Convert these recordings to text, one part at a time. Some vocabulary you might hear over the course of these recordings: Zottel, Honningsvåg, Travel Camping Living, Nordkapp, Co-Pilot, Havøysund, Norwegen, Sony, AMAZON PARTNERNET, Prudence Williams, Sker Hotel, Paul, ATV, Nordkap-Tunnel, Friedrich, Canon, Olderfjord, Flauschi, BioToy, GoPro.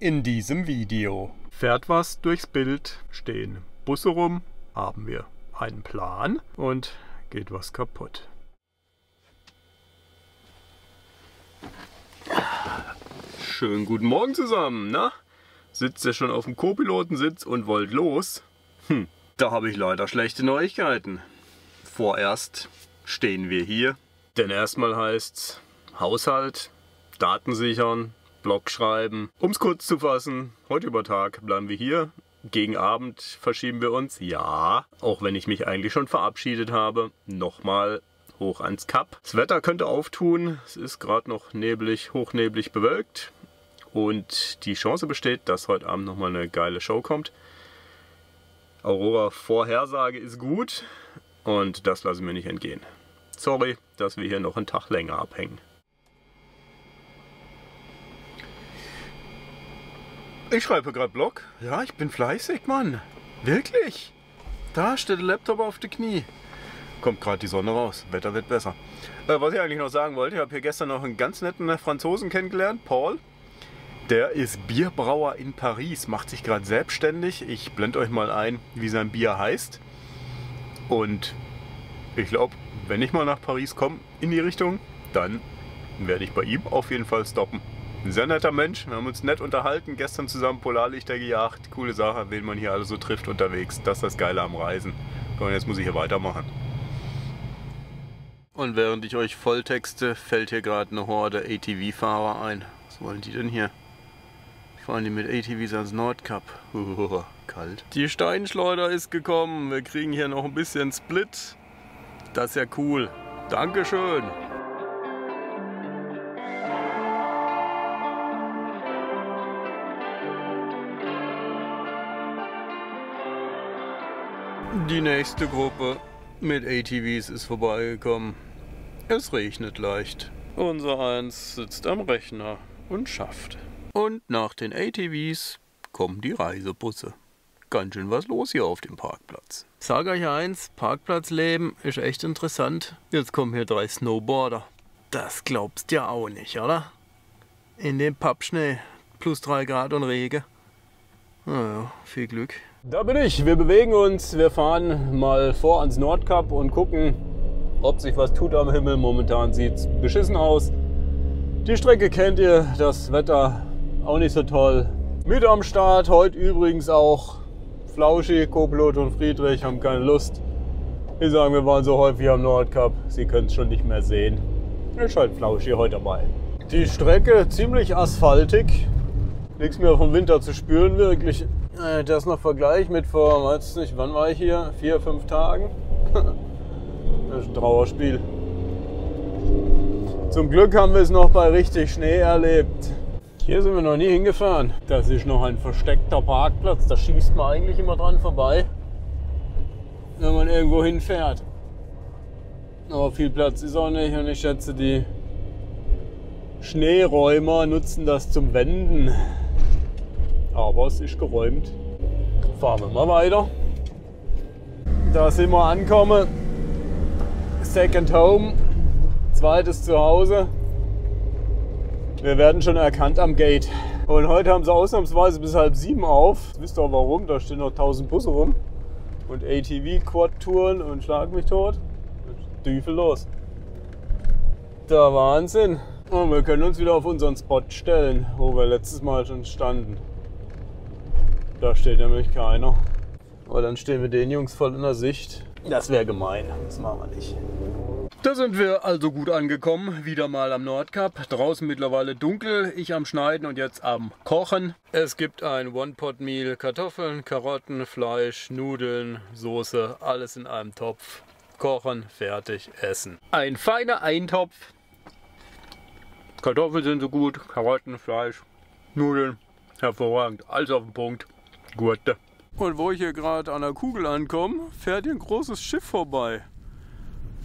in diesem Video. Fährt was durchs Bild, stehen Busse rum, haben wir einen Plan und geht was kaputt. Schönen guten Morgen zusammen, na? Sitzt ihr schon auf dem Co-Pilotensitz und wollt los? Da habe ich leider schlechte Neuigkeiten. Vorerst stehen wir hier, denn erstmal heißt's Haushalt, Daten sichern, Blog schreiben. Um es kurz zu fassen, heute über Tag bleiben wir hier. Gegen Abend verschieben wir uns, ja, auch wenn ich mich eigentlich schon verabschiedet habe, nochmal hoch ans Kap. Das Wetter könnte auftun, es ist gerade noch neblig, hochneblig bewölkt und die Chance besteht, dass heute Abend nochmal eine geile Show kommt. Aurora-Vorhersage ist gut und das lassen wir nicht entgehen. Sorry, dass wir hier noch einen Tag länger abhängen. Ich schreibe gerade Blog. Ja, ich bin fleißig, Mann. Wirklich. Da steht der Laptop auf die Knie. Kommt gerade die Sonne raus. Wetter wird besser. Was ich eigentlich noch sagen wollte, ich habe hier gestern noch einen ganz netten Franzosen kennengelernt, Paul. Der ist Bierbrauer in Paris, macht sich gerade selbstständig. Ich blende euch mal ein, wie sein Bier heißt. Und ich glaube, wenn ich mal nach Paris komme, in die Richtung, dann werde ich bei ihm auf jeden Fall stoppen. Ein sehr netter Mensch, wir haben uns nett unterhalten, gestern zusammen Polarlichter gejagt, coole Sache, wen man hier alle so trifft unterwegs, das ist das Geile am Reisen. Und jetzt muss ich hier weitermachen. Und während ich euch volltexte, fällt hier gerade eine Horde ATV-Fahrer ein. Was wollen die denn hier? Fahren die mit ATVs ans Nordkap? Kalt. Die Steinschleuder ist gekommen, wir kriegen hier noch ein bisschen Split. Das ist ja cool. Dankeschön. Die nächste Gruppe mit ATVs ist vorbeigekommen. Es regnet leicht. Unser Eins sitzt am Rechner und schafft. Und nach den ATVs kommen die Reisebusse. Ganz schön was los hier auf dem Parkplatz. Sag euch eins, Parkplatzleben ist echt interessant. Jetzt kommen hier drei Snowboarder. Das glaubst ja auch nicht, oder? In dem Pappschnee, plus 3 Grad und Regen. Naja, viel Glück. Da bin ich, wir bewegen uns, wir fahren mal vor ans Nordkap und gucken, ob sich was tut am Himmel. Momentan sieht es beschissen aus. Die Strecke kennt ihr, das Wetter auch nicht so toll. Mit am Start, heute übrigens auch Flauschi, Co-Pilot und Friedrich, haben keine Lust. Die sagen, wir waren so häufig am Nordkap, sie können es schon nicht mehr sehen. Ist halt Flauschi heute dabei. Die Strecke ziemlich asphaltig, nichts mehr vom Winter zu spüren wirklich. Das noch Vergleich mit vor, weiß nicht, wann war ich hier? 4, 5 Tagen? Das ist ein Trauerspiel. Zum Glück haben wir es noch bei richtig Schnee erlebt. Hier sind wir noch nie hingefahren. Das ist noch ein versteckter Parkplatz, da schießt man eigentlich immer dran vorbei, wenn man irgendwo hinfährt. Aber viel Platz ist auch nicht und ich schätze, die Schneeräumer nutzen das zum Wenden. Aber es ist geräumt. Fahren wir mal weiter. Da sind wir angekommen. Second Home, zweites Zuhause. Wir werden schon erkannt am Gate. Und heute haben sie ausnahmsweise bis 6:30 auf. Wisst ihr auch warum? Da stehen noch 1000 Busse rum. Und ATV-Quad-Touren und schlag mich tot. Düfel los. Der Wahnsinn. Und wir können uns wieder auf unseren Spot stellen, wo wir letztes Mal schon standen. Da steht nämlich keiner. Aber dann stehen wir den Jungs voll in der Sicht. Das wäre gemein, das machen wir nicht. Da sind wir also gut angekommen, wieder mal am Nordkap. Draußen mittlerweile dunkel, ich am Schneiden und jetzt am Kochen. Es gibt ein One-Pot-Meal, Kartoffeln, Karotten, Fleisch, Nudeln, Soße, alles in einem Topf. Kochen, fertig, essen. Ein feiner Eintopf. Kartoffeln sind so gut, Karotten, Fleisch, Nudeln, hervorragend, alles auf den Punkt. Gut. Und wo ich hier gerade an der Kugel ankomme, fährt hier ein großes Schiff vorbei.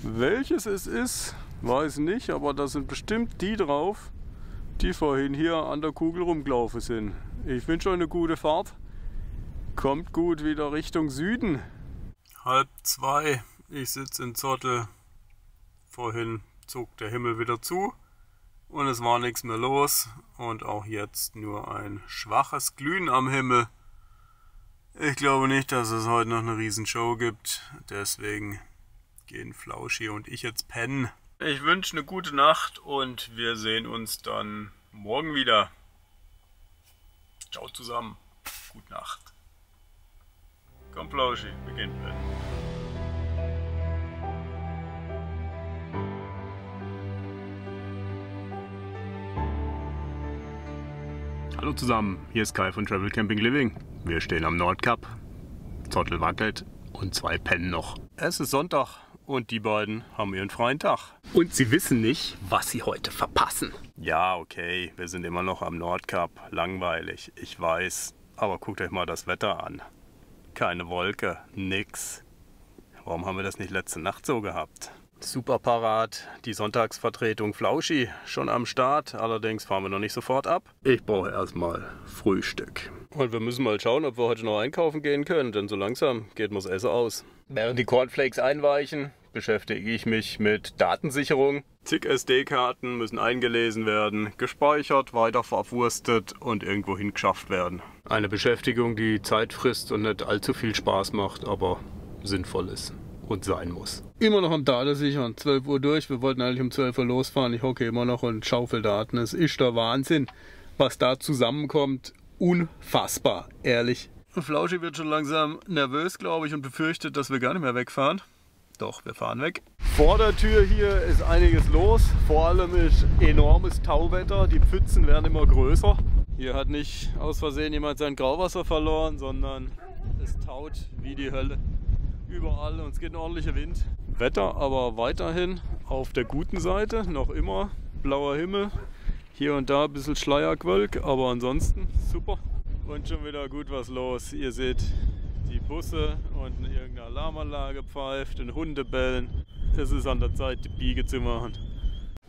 Welches es ist, weiß nicht, aber da sind bestimmt die drauf, die vorhin hier an der Kugel rumgelaufen sind. Ich wünsche euch eine gute Fahrt. Kommt gut wieder Richtung Süden. 1:30, ich sitze in Zottel. Vorhin zog der Himmel wieder zu und es war nichts mehr los. Und auch jetzt nur ein schwaches Glühen am Himmel. Ich glaube nicht, dass es heute noch eine Riesenshow gibt. Deswegen gehen Flauschi und ich jetzt pennen. Ich wünsche eine gute Nacht und wir sehen uns dann morgen wieder. Ciao zusammen. Gute Nacht. Komm Flauschi, wir gehen pennen. Hallo zusammen, hier ist Kai von Travel Camping Living. Wir stehen am Nordkap, Zottel wackelt und zwei pennen noch. Es ist Sonntag und die beiden haben ihren freien Tag. Und sie wissen nicht, was sie heute verpassen. Ja, okay, wir sind immer noch am Nordkap, langweilig, ich weiß. Aber guckt euch mal das Wetter an. Keine Wolke, nix. Warum haben wir das nicht letzte Nacht so gehabt? Super parat, die Sonntagsvertretung Flauschi schon am Start, allerdings fahren wir noch nicht sofort ab. Ich brauche erstmal Frühstück. Und wir müssen mal schauen, ob wir heute noch einkaufen gehen können, denn so langsam geht mir das Essen aus. Während die Cornflakes einweichen, beschäftige ich mich mit Datensicherung. Zig SD-Karten müssen eingelesen werden, gespeichert, weiter verwurstet und irgendwo hingeschafft werden. Eine Beschäftigung, die Zeit frisst und nicht allzu viel Spaß macht, aber sinnvoll ist. Und sein muss. Immer noch am Daten sichern, 12 Uhr durch, wir wollten eigentlich um 12 Uhr losfahren, ich hocke immer noch und schaufel Daten, es ist der Wahnsinn, was da zusammenkommt, unfassbar, ehrlich. Flauschi wird schon langsam nervös, glaube ich, und befürchtet, dass wir gar nicht mehr wegfahren. Doch, wir fahren weg. Vor der Tür hier ist einiges los, vor allem ist enormes Tauwetter, die Pfützen werden immer größer. Hier hat nicht aus Versehen jemand sein Grauwasser verloren, sondern es taut wie die Hölle. Überall und es geht ein ordentlicher Wind. Wetter aber weiterhin auf der guten Seite, noch immer blauer Himmel, hier und da ein bisschen Schleiergewölk, aber ansonsten super. Und schon wieder gut was los. Ihr seht die Busse und irgendeine Alarmanlage pfeift und Hunde bellen. Es ist an der Zeit, die Biege zu machen.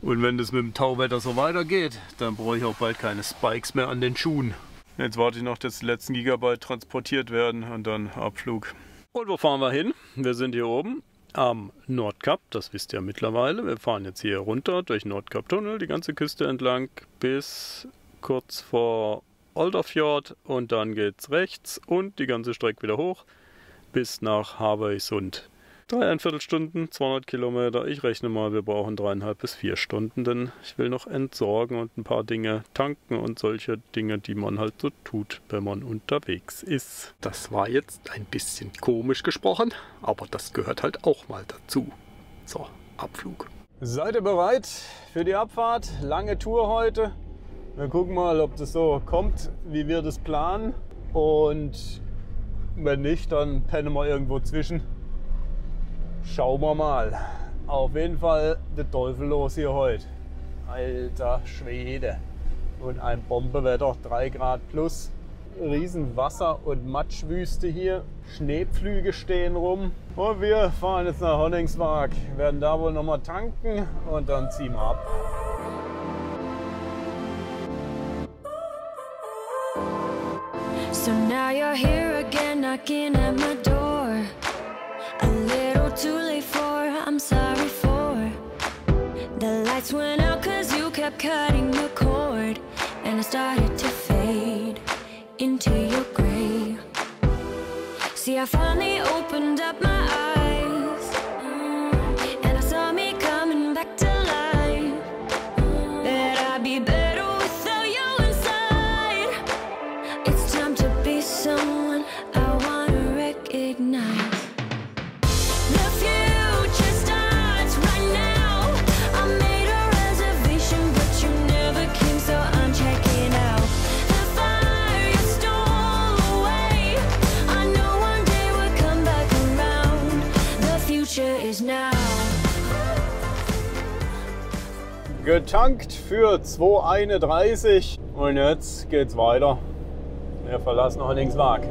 Und wenn das mit dem Tauwetter so weitergeht, dann brauche ich auch bald keine Spikes mehr an den Schuhen. Jetzt warte ich noch, dass die letzten Gigabyte transportiert werden und dann Abflug. Und wo fahren wir hin? Wir sind hier oben am Nordkap, das wisst ihr mittlerweile. Wir fahren jetzt hier runter durch Nordkap-Tunnel, die ganze Küste entlang bis kurz vor Olderfjord und dann geht's rechts und die ganze Strecke wieder hoch bis nach Havøysund. 3,25 Stunden, 200 Kilometer. Ich rechne mal, wir brauchen 3,5 bis 4 Stunden, denn ich will noch entsorgen und ein paar Dinge tanken und solche Dinge, die man halt so tut, wenn man unterwegs ist. Das war jetzt ein bisschen komisch gesprochen, aber das gehört halt auch mal dazu. So, Abflug. Seid ihr bereit für die Abfahrt? Lange Tour heute. Wir gucken mal, ob das so kommt, wie wir das planen. Und wenn nicht, dann pennen wir irgendwo zwischen. Schauen wir mal. Auf jeden Fall der Teufel los hier heute. Alter Schwede. Und ein Bombewetter, 3 Grad plus. Riesen Wasser- und Matschwüste hier. Schneepflüge stehen rum. Und wir fahren jetzt nach Honningsvåg. Werden da wohl nochmal tanken und dann ziehen wir ab. So now you're here again, knocking at my door. Too late for, I'm sorry for. The lights went out cause you kept cutting the cord, and I started to fade into your grey. See, I finally opened up my eyes, and I saw me coming back to life. That I'd be better without you inside. It's time to be someone I wanna recognize. Getankt für 2,31 und jetzt geht's weiter. Wir verlassen Honningsvåg.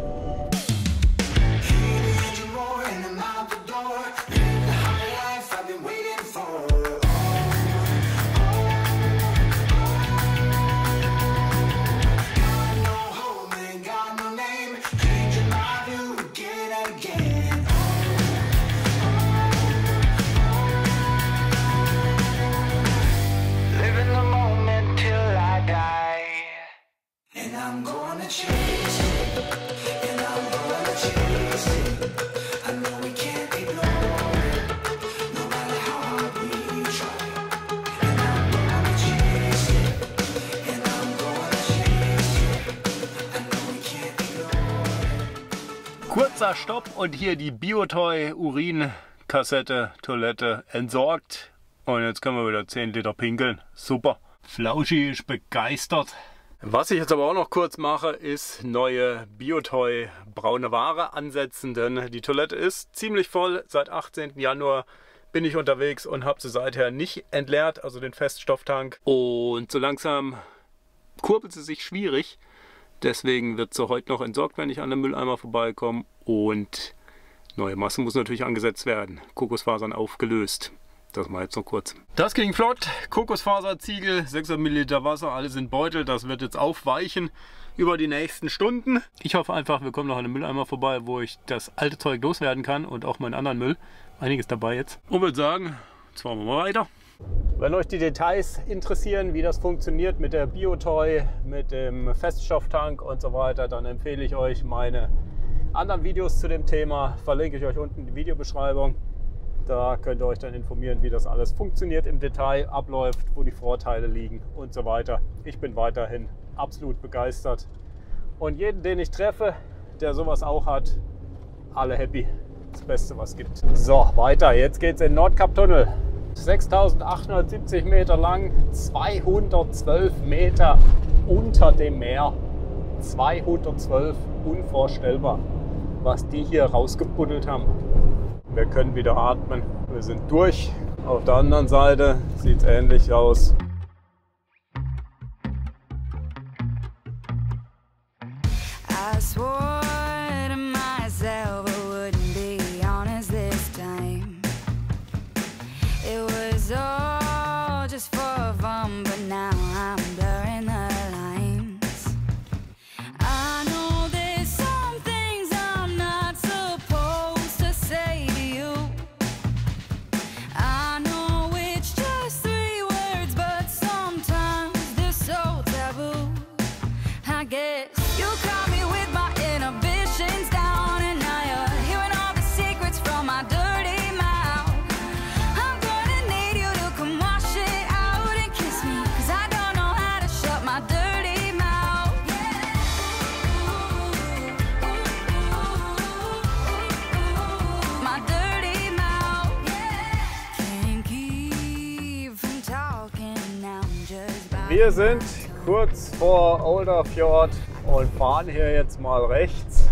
Kurzer Stopp und hier die BioToy Urinkassette, Toilette entsorgt. Und jetzt können wir wieder 10 Liter pinkeln. Super. Flauschi ist begeistert. Was ich jetzt aber auch noch kurz mache, ist neue BioToy braune Ware ansetzen, denn die Toilette ist ziemlich voll. Seit 18. Januar bin ich unterwegs und habe sie seither nicht entleert, also den Feststofftank. Und so langsam kurbelt sie sich schwierig. Deswegen wird sie heute noch entsorgt, wenn ich an den Mülleimer vorbeikomme. Und neue Masse muss natürlich angesetzt werden. Kokosfasern aufgelöst. Das mal jetzt noch kurz. Das ging flott. Kokosfaserziegel, 600 ml Wasser, alles in Beutel. Das wird jetzt aufweichen über die nächsten Stunden. Ich hoffe einfach, wir kommen noch an den Mülleimer vorbei, wo ich das alte Zeug loswerden kann und auch meinen anderen Müll. Einiges dabei jetzt. Und würde sagen, jetzt fahren wir mal weiter. Wenn euch die Details interessieren, wie das funktioniert mit der BioToy, mit dem Feststofftank und so weiter, dann empfehle ich euch meine anderen Videos zu dem Thema. Verlinke ich euch unten in die Videobeschreibung. Da könnt ihr euch dann informieren, wie das alles funktioniert im Detail, abläuft, wo die Vorteile liegen und so weiter. Ich bin weiterhin absolut begeistert. Und jeden, den ich treffe, der sowas auch hat, alle happy. Das Beste, was es gibt. So, weiter. Jetzt geht's in den Nordkap-Tunnel. 6.870 Meter lang, 212 Meter unter dem Meer. 212, unvorstellbar, was die hier rausgebuddelt haben. Wir können wieder atmen, wir sind durch. Auf der anderen Seite sieht es ähnlich aus. Wir sind kurz vor Olderfjord und fahren hier jetzt mal rechts.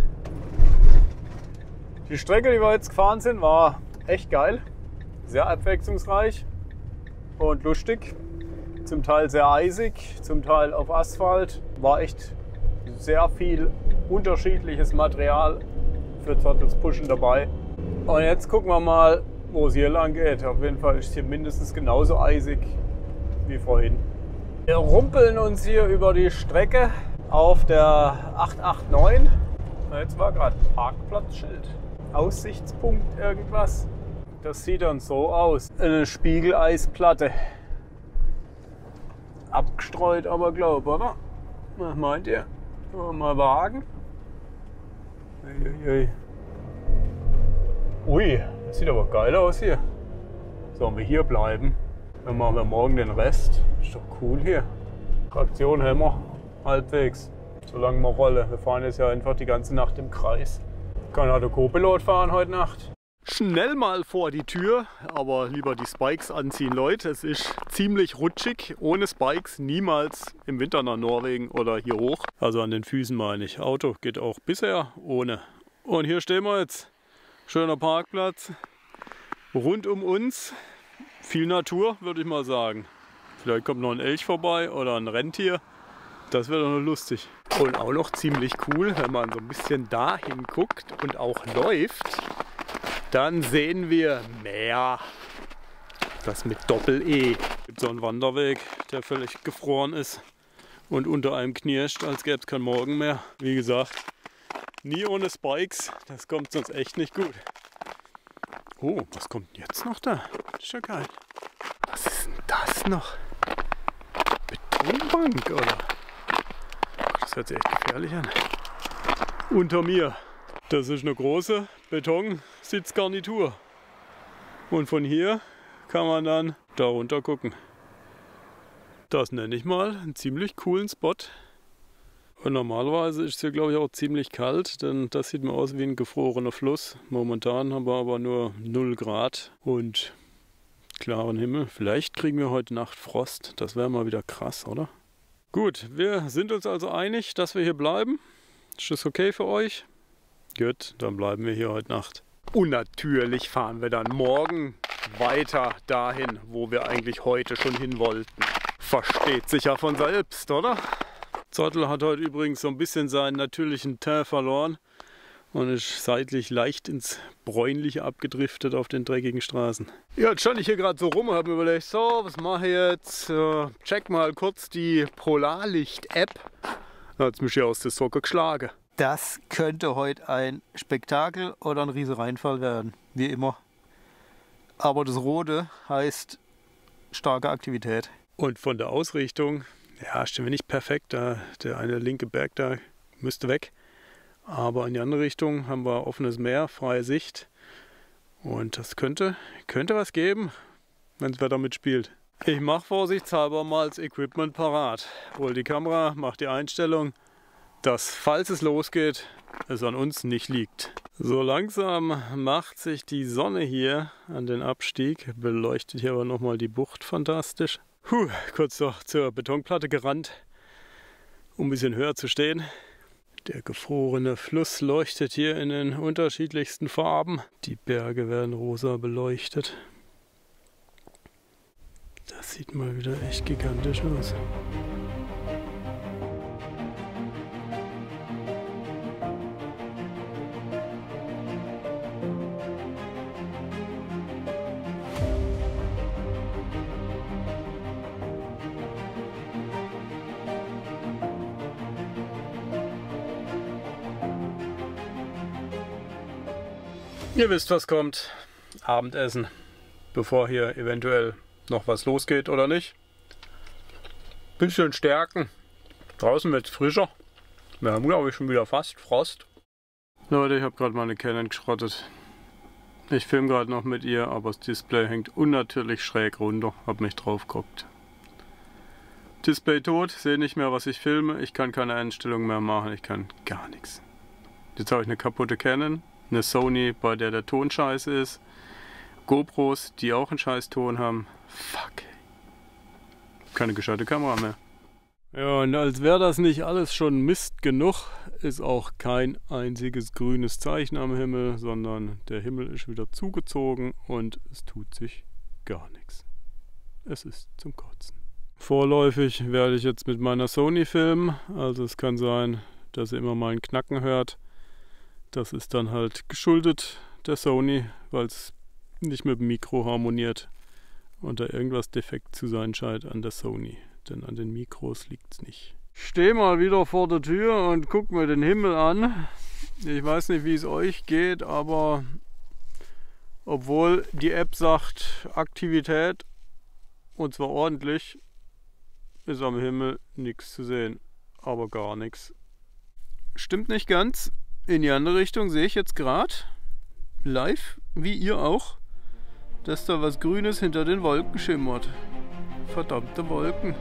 Die Strecke, die wir jetzt gefahren sind, war echt geil, sehr abwechslungsreich und lustig. Zum Teil sehr eisig, zum Teil auf Asphalt. War echt sehr viel unterschiedliches Material für Zottels Pushen dabei. Und jetzt gucken wir mal, wo es hier lang geht. Auf jeden Fall ist es hier mindestens genauso eisig wie vorhin. Wir rumpeln uns hier über die Strecke auf der 889. Jetzt war gerade ein Parkplatzschild. Aussichtspunkt irgendwas. Das sieht dann so aus. Eine Spiegeleisplatte. Abgestreut, aber glaube, oder? Was meint ihr? Können wir mal wagen? Uiuiui. Ui, das sieht aber geil aus hier. Sollen wir hier bleiben? Dann machen wir morgen den Rest. Ist doch cool hier. Traktion haben wir halbwegs. Solange wir rollen. Wir fahren jetzt ja einfach die ganze Nacht im Kreis. Kann ja der Co-Pilot fahren heute Nacht. Schnell mal vor die Tür, aber lieber die Spikes anziehen, Leute. Es ist ziemlich rutschig. Ohne Spikes niemals im Winter nach Norwegen oder hier hoch. Also an den Füßen meine ich. Auto geht auch bisher ohne. Und hier stehen wir jetzt. Schöner Parkplatz. Rund um uns. Viel Natur, würde ich mal sagen. Vielleicht kommt noch ein Elch vorbei oder ein Rentier. Das wäre doch noch lustig. Und auch noch ziemlich cool, wenn man so ein bisschen dahin guckt und auch läuft, dann sehen wir Meer. Das mit Doppel-E. Es gibt so einen Wanderweg, der völlig gefroren ist und unter einem knirscht, als gäbe es keinen Morgen mehr. Wie gesagt, nie ohne Spikes. Das kommt sonst echt nicht gut. Oh, was kommt denn jetzt noch da? Das ist ja geil. Was ist denn das noch? Betonbank, oder? Das hört sich echt gefährlich an. gefährlich an. Unter mir, das ist eine große Betonsitzgarnitur. Und von hier kann man dann da runter gucken. Das nenne ich mal einen ziemlich coolen Spot. Und normalerweise ist es hier, glaube ich, auch ziemlich kalt, denn das sieht mir aus wie ein gefrorener Fluss. Momentan haben wir aber nur 0 Grad und klaren Himmel. Vielleicht kriegen wir heute Nacht Frost. Das wäre mal wieder krass, oder? Gut, wir sind uns also einig, dass wir hier bleiben. Ist das okay für euch? Gut, dann bleiben wir hier heute Nacht. Und natürlich fahren wir dann morgen weiter dahin, wo wir eigentlich heute schon hin wollten. Versteht sich ja von selbst, oder? Zottel hat heute übrigens so ein bisschen seinen natürlichen Teint verloren und ist seitlich leicht ins Bräunliche abgedriftet auf den dreckigen Straßen. Ja, jetzt stand ich hier gerade so rum und habe mir überlegt, so, was mache ich jetzt? Check mal kurz die Polarlicht-App. Da hat es mich hier aus der Socke geschlagen. Das könnte heute ein Spektakel oder ein Riesenreinfall werden, wie immer. Aber das Rote heißt starke Aktivität. Und von der Ausrichtung... Ja, stehen wir nicht perfekt, der eine linke Berg da müsste weg. Aber in die andere Richtung haben wir offenes Meer, freie Sicht. Und das könnte was geben, wenn das Wetter mitspielt. Ich mache vorsichtshalber mal das Equipment parat. Hol die Kamera, mach die Einstellung, dass, falls es losgeht, es an uns nicht liegt. So langsam macht sich die Sonne hier an den Abstieg, beleuchtet hier aber nochmal die Bucht fantastisch. Puh, kurz noch zur Betonplatte gerannt, um ein bisschen höher zu stehen. Der gefrorene Fluss leuchtet hier in den unterschiedlichsten Farben. Die Berge werden rosa beleuchtet. Das sieht mal wieder echt gigantisch aus. Ihr wisst, was kommt. Abendessen, bevor hier eventuell noch was losgeht oder nicht. Bisschen stärken. Draußen wird es frischer. Wir haben, glaube ich, schon wieder fast Frost. Leute, ich habe gerade meine Canon geschrottet. Ich filme gerade noch mit ihr, aber das Display hängt unnatürlich schräg runter. Hab mich drauf geguckt. Display tot, sehe nicht mehr, was ich filme. Ich kann keine Einstellungen mehr machen. Ich kann gar nichts. Jetzt habe ich eine kaputte Canon. Eine Sony, bei der der Ton scheiße ist. GoPros, die auch einen scheiß Ton haben. Fuck. Keine gescheite Kamera mehr. Ja, und als wäre das nicht alles schon Mist genug, ist auch kein einziges grünes Zeichen am Himmel, sondern der Himmel ist wieder zugezogen und es tut sich gar nichts. Es ist zum Kotzen. Vorläufig werde ich jetzt mit meiner Sony filmen. Also es kann sein, dass ihr immer mal einen Knacken hört. Das ist dann halt geschuldet der Sony, weil es nicht mit dem Mikro harmoniert und da irgendwas defekt zu sein scheint an der Sony. Denn an den Mikros liegt es nicht. Ich stehe mal wieder vor der Tür und gucke mir den Himmel an. Ich weiß nicht, wie es euch geht, aber obwohl die App sagt Aktivität, und zwar ordentlich, ist am Himmel nichts zu sehen. Aber gar nichts. Stimmt nicht ganz. In die andere Richtung sehe ich jetzt gerade, live, wie ihr auch, dass da was Grünes hinter den Wolken schimmert. Verdammte Wolken.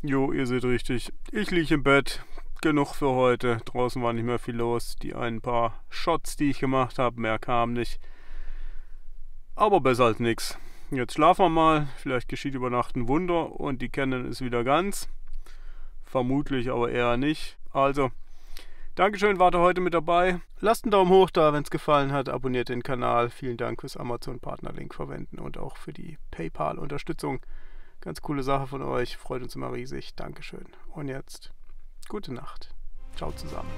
Jo, ihr seht richtig, ich liege im Bett, genug für heute, draußen war nicht mehr viel los, die ein paar Shots, die ich gemacht habe, mehr kam nicht, aber besser als nichts. jetzt schlafen wir mal, vielleicht geschieht über Nacht ein Wunder und die Canon ist wieder ganz. Vermutlich aber eher nicht. Also, Dankeschön, wart ihr heute mit dabei. Lasst einen Daumen hoch da, wenn es gefallen hat. Abonniert den Kanal. Vielen Dank fürs Amazon-Partnerlink verwenden und auch für die PayPal-Unterstützung. Ganz coole Sache von euch. Freut uns immer riesig. Dankeschön. Und jetzt, gute Nacht. Ciao zusammen.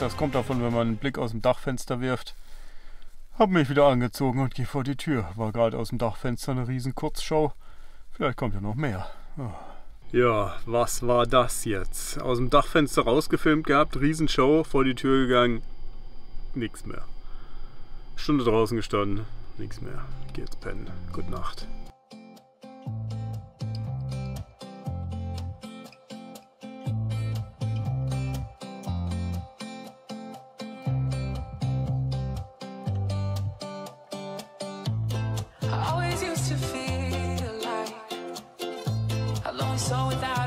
Das kommt davon, wenn man einen Blick aus dem Dachfenster wirft. Hab mich wieder angezogen und gehe vor die Tür. War gerade aus dem Dachfenster eine riesen Kurzschau. Vielleicht kommt ja noch mehr. Oh. Ja, was war das jetzt? Aus dem Dachfenster rausgefilmt gehabt, Riesenshow, vor die Tür gegangen. Nichts mehr. Stunde draußen gestanden, nichts mehr. Geh jetzt pennen. Gute Nacht. So without